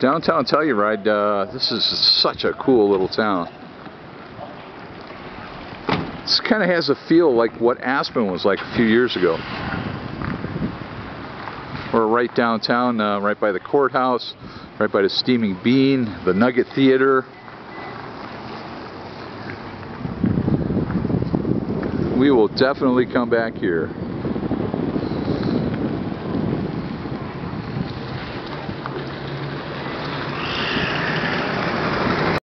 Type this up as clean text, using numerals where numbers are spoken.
Downtown Telluride, this is such a cool little town. This kind of has a feel like what Aspen was like a few years ago. We're right downtown, right by the courthouse, right by the Steaming Bean, the Nugget Theater. We will definitely come back here.